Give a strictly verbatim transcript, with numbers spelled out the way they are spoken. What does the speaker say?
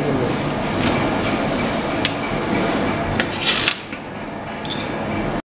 very much.